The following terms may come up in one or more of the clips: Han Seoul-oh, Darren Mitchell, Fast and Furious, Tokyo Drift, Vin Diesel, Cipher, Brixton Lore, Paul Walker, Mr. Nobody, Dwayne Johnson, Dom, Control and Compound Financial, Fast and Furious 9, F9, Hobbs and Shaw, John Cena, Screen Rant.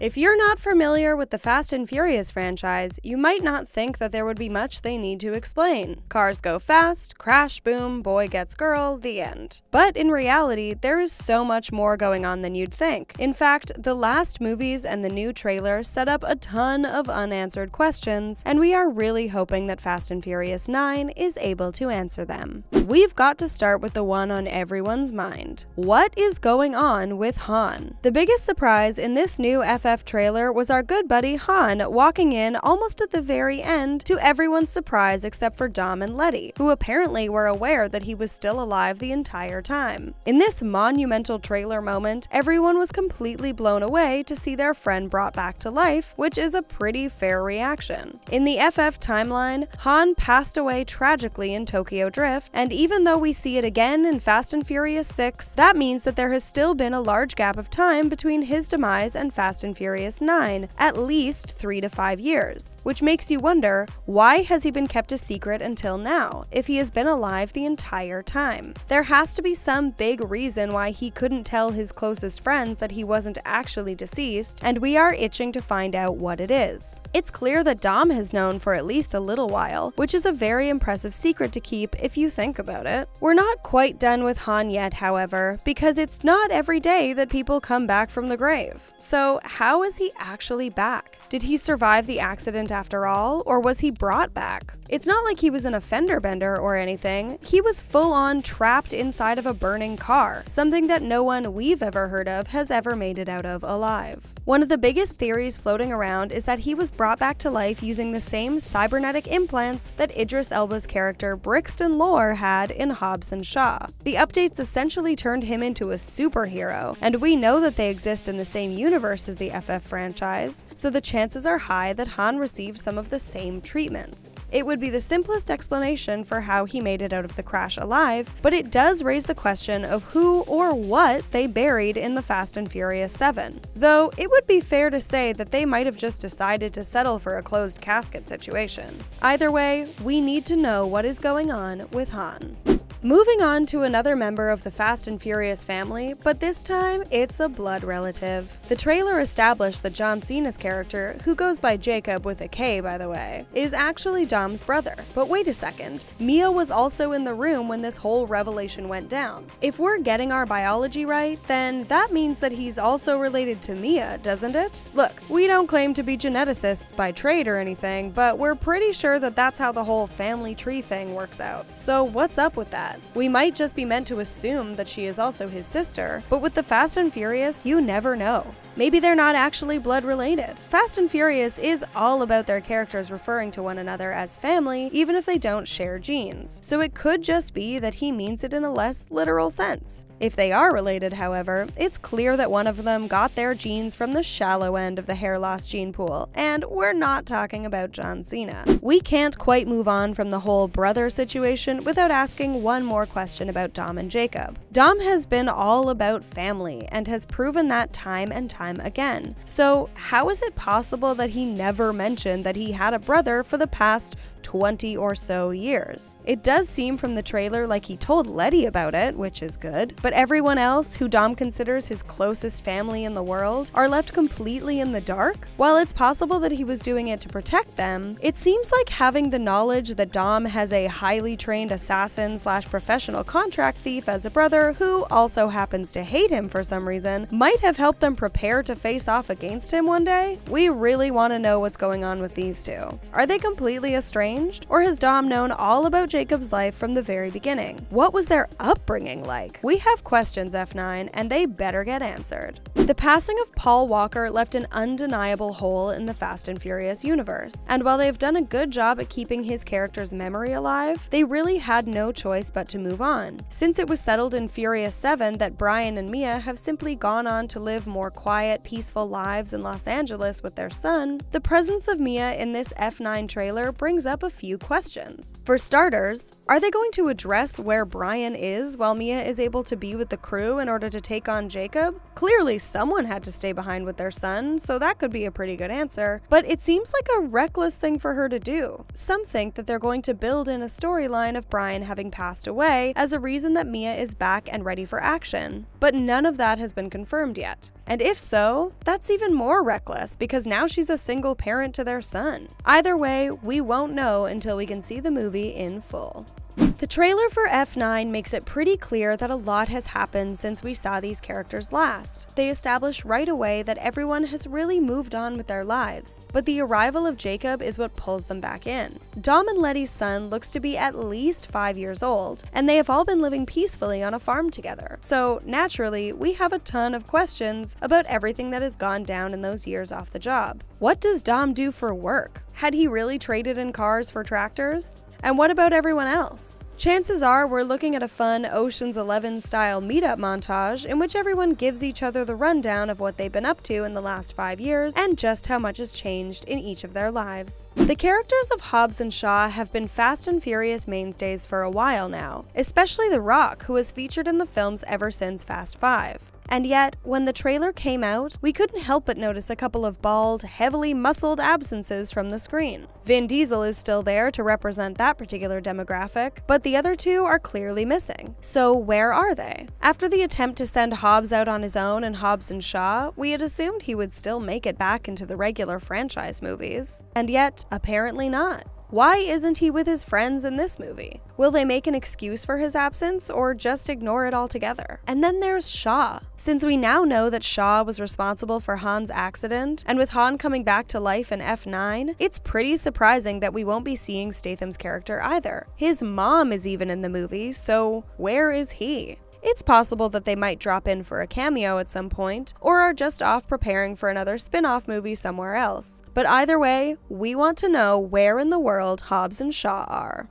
If you're not familiar with the Fast and Furious franchise, you might not think that there would be much they need to explain. Cars go fast, crash, boom, boy gets girl, the end. But in reality, there is so much more going on than you'd think. In fact, the last movies and the new trailer set up a ton of unanswered questions, and we are really hoping that Fast and Furious 9 is able to answer them. We've got to start with the one on everyone's mind. What is going on with Han? The biggest surprise in this new FF trailer was our good buddy Han walking in almost at the very end, to everyone's surprise except for Dom and Letty, who apparently were aware that he was still alive the entire time. In this monumental trailer moment, everyone was completely blown away to see their friend brought back to life, which is a pretty fair reaction. In the FF timeline, Han passed away tragically in Tokyo Drift, and even though we see it again in Fast and Furious 6, that means that there has still been a large gap of time between his demise and Fast and Furious 9, at least 3 to 5 years, which makes you wonder, why has he been kept a secret until now, if he has been alive the entire time? There has to be some big reason why he couldn't tell his closest friends that he wasn't actually deceased, and we are itching to find out what it is. It's clear that Dom has known for at least a little while, which is a very impressive secret to keep if you think about it. We're not quite done with Han yet, however, because it's not every day that people come back from the grave. So how is he actually back? Did he survive the accident after all, or was he brought back? It's not like he was in a fender bender or anything. He was full-on trapped inside of a burning car, something that no one we've ever heard of has ever made it out of alive. One of the biggest theories floating around is that he was brought back to life using the same cybernetic implants that Idris Elba's character Brixton Lore had in Hobbs and Shaw. The updates essentially turned him into a superhero, and we know that they exist in the same universe as the FF franchise, so the chances are high that Han received some of the same treatments. It would be the simplest explanation for how he made it out of the crash alive, but it does raise the question of who or what they buried in the Fast and Furious 7, though it would be fair to say that they might have just decided to settle for a closed casket situation. Either way, we need to know what is going on with Han. Moving on to another member of the Fast and Furious family, but this time it's a blood relative. The trailer established that John Cena's character, who goes by Jacob with a K by the way, is actually Dom's brother. But wait a second, Mia was also in the room when this whole revelation went down. If we're getting our biology right, then that means that he's also related to Mia, doesn't it? Look, we don't claim to be geneticists by trade or anything, but we're pretty sure that that's how the whole family tree thing works out. So what's up with that? We might just be meant to assume that she is also his sister, but with the Fast and Furious, you never know. Maybe they're not actually blood related. Fast and Furious is all about their characters referring to one another as family, even if they don't share genes, so it could just be that he means it in a less literal sense. If they are related, however, it's clear that one of them got their genes from the shallow end of the hair loss gene pool, and we're not talking about John Cena. We can't quite move on from the whole brother situation without asking one more question about Dom and Jacob. Dom has been all about family and has proven that time and time again, so how is it possible that he never mentioned that he had a brother for the past 20 or so years? It does seem from the trailer like he told Letty about it, which is good, but everyone else who Dom considers his closest family in the world are left completely in the dark? While it's possible that he was doing it to protect them, it seems like having the knowledge that Dom has a highly trained assassin/professional contract thief as a brother who also happens to hate him for some reason might have helped them prepare to face off against him one day. We really want to know what's going on with these two. Are they completely estranged? Or has Dom known all about Jacob's life from the very beginning? What was their upbringing like? We have questions, F9, and they better get answered. The passing of Paul Walker left an undeniable hole in the Fast and Furious universe, and while they've done a good job at keeping his character's memory alive, they really had no choice but to move on, since it was settled in Furious 7 that Brian and Mia have simply gone on to live more quiet, peaceful lives in Los Angeles with their son. The presence of Mia in this F9 trailer brings up a few questions. For starters, are they going to address where Brian is while Mia is able to be with the crew in order to take on Jacob? Clearly someone had to stay behind with their son, so that could be a pretty good answer, but it seems like a reckless thing for her to do. Some think that they're going to build in a storyline of Brian having passed away as a reason that Mia is back and ready for action, but none of that has been confirmed yet. And if so, that's even more reckless because now she's a single parent to their son. Either way, we won't know until we can see the movie in full. The trailer for F9 makes it pretty clear that a lot has happened since we saw these characters last. They establish right away that everyone has really moved on with their lives, but the arrival of Jacob is what pulls them back in. Dom and Letty's son looks to be at least 5 years old, and they have all been living peacefully on a farm together. So naturally, we have a ton of questions about everything that has gone down in those years off the job. What does Dom do for work? Had he really traded in cars for tractors? And what about everyone else? Chances are we're looking at a fun Ocean's 11 style meetup montage in which everyone gives each other the rundown of what they've been up to in the last 5 years and just how much has changed in each of their lives. The characters of Hobbs and Shaw have been Fast and Furious mainstays for a while now, especially The Rock, who was featured in the films ever since Fast 5. And yet, when the trailer came out, we couldn't help but notice a couple of bald, heavily muscled absences from the screen. Vin Diesel is still there to represent that particular demographic, but the other two are clearly missing. So where are they? After the attempt to send Hobbs out on his own in Hobbs and Shaw, we had assumed he would still make it back into the regular franchise movies. And yet, apparently not. Why isn't he with his friends in this movie? Will they make an excuse for his absence or just ignore it altogether? And then there's Shaw. Since we now know that Shaw was responsible for Han's accident, and with Han coming back to life in F9, it's pretty surprising that we won't be seeing Statham's character either. His mom is even in the movie, so where is he? It's possible that they might drop in for a cameo at some point, or are just off preparing for another spin-off movie somewhere else. But either way, we want to know where in the world Hobbs and Shaw are.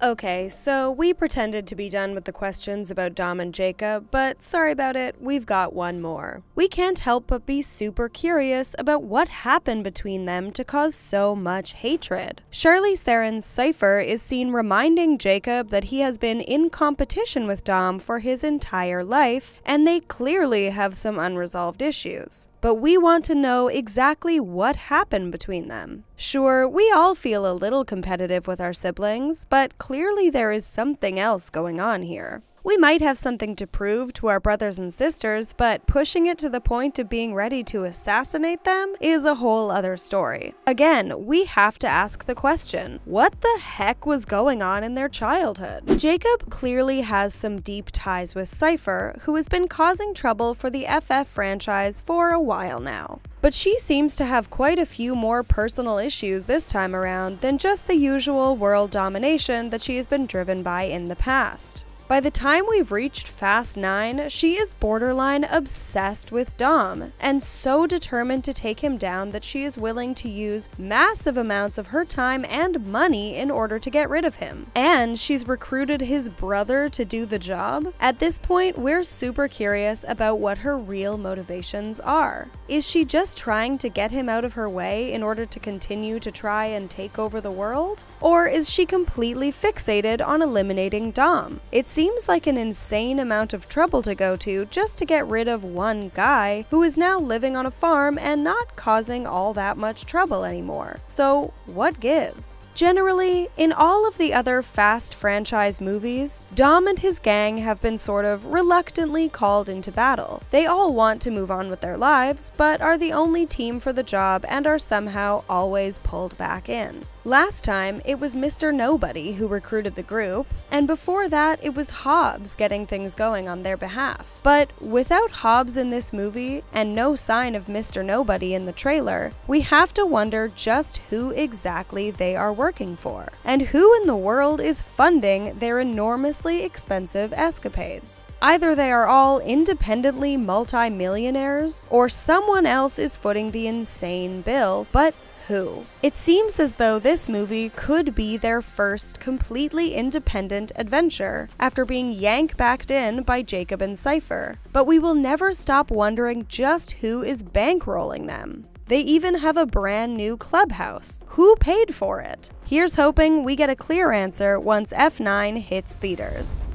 Okay, so we pretended to be done with the questions about Dom and Jacob, but sorry about it, we've got one more. We can't help but be super curious about what happened between them to cause so much hatred. Charlize Theron's Cipher is seen reminding Jacob that he has been in competition with Dom for his entire life, and they clearly have some unresolved issues. But we want to know exactly what happened between them. Sure, we all feel a little competitive with our siblings, but clearly there is something else going on here. We might have something to prove to our brothers and sisters, but pushing it to the point of being ready to assassinate them is a whole other story. Again, we have to ask the question, what the heck was going on in their childhood? Jacob clearly has some deep ties with Cipher, who has been causing trouble for the FF franchise for a while now. But she seems to have quite a few more personal issues this time around than just the usual world domination that she has been driven by in the past. By the time we've reached Fast 9, she is borderline obsessed with Dom, and so determined to take him down that she is willing to use massive amounts of her time and money in order to get rid of him. And she's recruited his brother to do the job? At this point, we're super curious about what her real motivations are. Is she just trying to get him out of her way in order to continue to try and take over the world? Or is she completely fixated on eliminating Dom? It seems like an insane amount of trouble to go to just to get rid of one guy who is now living on a farm and not causing all that much trouble anymore. So what gives? Generally, in all of the other Fast franchise movies, Dom and his gang have been sort of reluctantly called into battle. They all want to move on with their lives, but are the only team for the job and are somehow always pulled back in. Last time, it was Mr. Nobody who recruited the group, and before that, it was Hobbs getting things going on their behalf. But without Hobbs in this movie, and no sign of Mr. Nobody in the trailer, we have to wonder just who exactly they are working for, and who in the world is funding their enormously expensive escapades. Either they are all independently multi-millionaires, or someone else is footing the insane bill, but who? It seems as though this movie could be their first completely independent adventure after being yanked back in by Jacob and Cipher, but we will never stop wondering just who is bankrolling them. They even have a brand new clubhouse. Who paid for it? Here's hoping we get a clear answer once F9 hits theaters.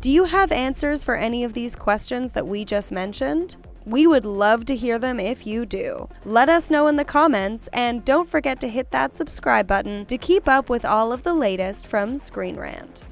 Do you have answers for any of these questions that we just mentioned? We would love to hear them if you do. Let us know in the comments, and don't forget to hit that subscribe button to keep up with all of the latest from Screen Rant.